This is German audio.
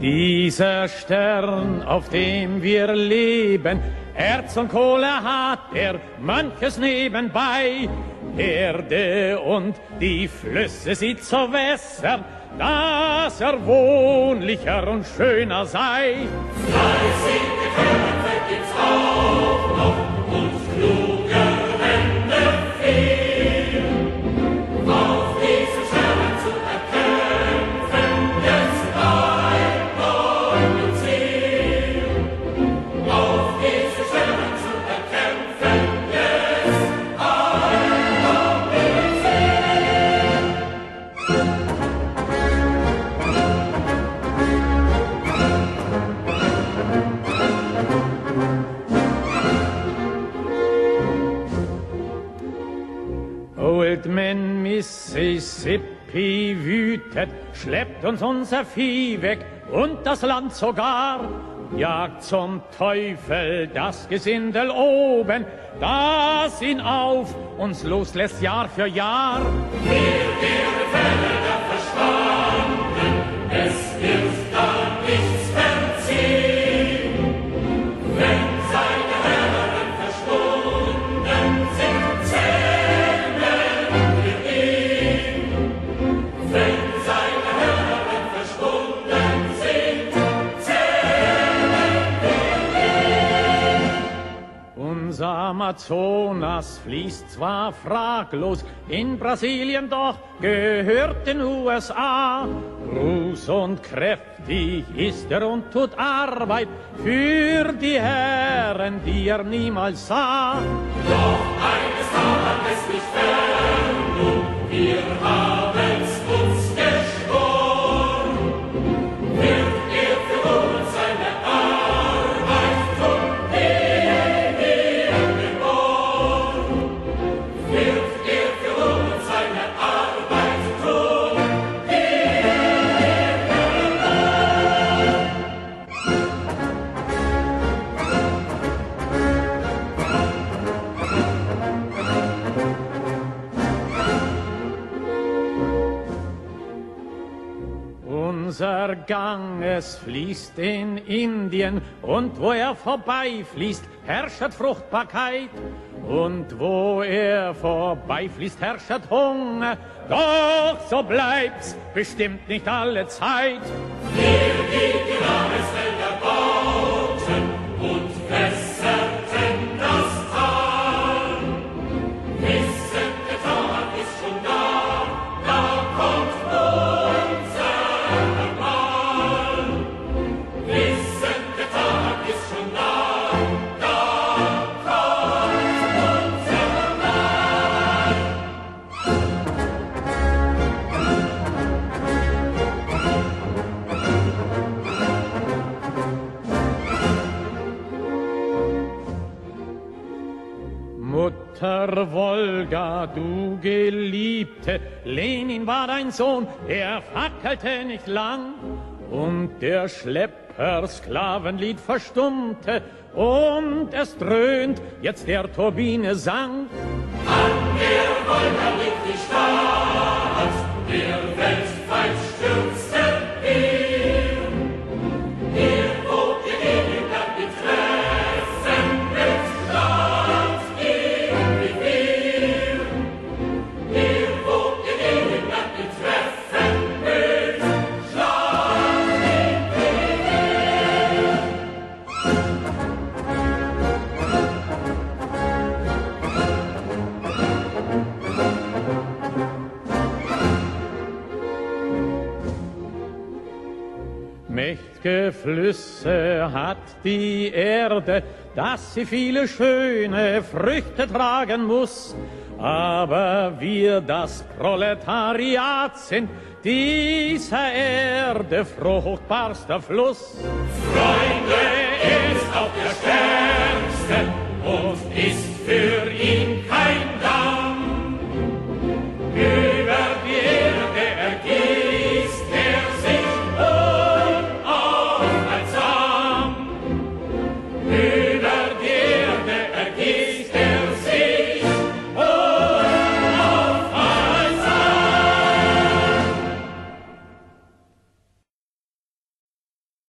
Dieser Stern, auf dem wir leben, Erz und Kohle hat er, manches nebenbei. Erde und die Flüsse sie zu wässern, dass er wohnlicher und schöner sei. Old Man Mississippi wütet, schleppt uns unser Vieh weg und das Land sogar. Jagt zum Teufel das Gesindel oben, das ihn auf uns loslässt Jahr für Jahr. Amazonas fließt zwar fraglos in Brasilien, doch gehört den USA. Groß und kräftig ist er und tut Arbeit für die Herren, die er niemals sah. Doch eines Tages lässt sich fern, und wir haben's uns geschworen. Wird er für uns seine Arbeit tun? Unser Ganges fließt in Indien, und wo er vorbeifließt, herrschet Fruchtbarkeit. Und wo er vorbeifließt, herrschet Hunger. Doch so bleibt's bestimmt nicht alle Zeit. Hier geht die Landeswälder bauten und wässerten das Tal. Wissen, der Tag ist schon da, da kommt nur. Mutter Volga, du Geliebte, Lenin war dein Sohn, er fackelte nicht lang. Und der Schlepper-Sklavenlied verstummte, und es dröhnt, jetzt der Turbine sang. An der Volga liegt die Stadt, der Weltfeind stürzte hier. Hier wog die Gegend an die Fressen mit Schlafsgehen wie wir. Hier wog die Gegend an die Fressen mit mächtige Flüsse hat die Erde, dass sie viele schöne Früchte tragen muss. Aber wir, das Proletariat, sind dieser Erde fruchtbarster Fluss.